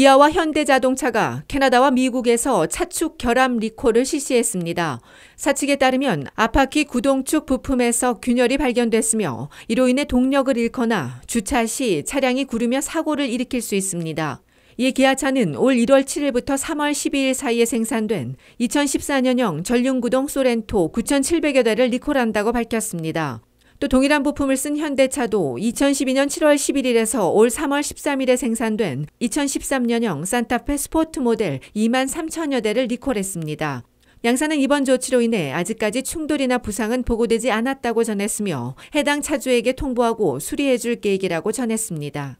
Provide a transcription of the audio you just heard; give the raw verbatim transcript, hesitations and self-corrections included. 기아와 현대자동차가 캐나다와 미국에서 차축 결함 리콜을 실시했습니다. 사측에 따르면 앞바퀴 구동축 부품에서 균열이 발견됐으며 이로 인해 동력을 잃거나 주차 시 차량이 구르며 사고를 일으킬 수 있습니다. 이 기아차는 올 일월 칠일부터 삼월 십이일 사이에 생산된 이천십사년형 전륜구동 쏘렌토 구천칠백여 대를 리콜한다고 밝혔습니다. 또 동일한 부품을 쓴 현대차도 이천십이년 칠월 십일일에서 올 삼월 십삼일에 생산된 이천십삼년형 산타페 스포트 모델 이만 삼천여 대를 리콜했습니다. 양사는 이번 조치로 인해 아직까지 충돌이나 부상은 보고되지 않았다고 전했으며 해당 차주에게 통보하고 수리해줄 계획이라고 전했습니다.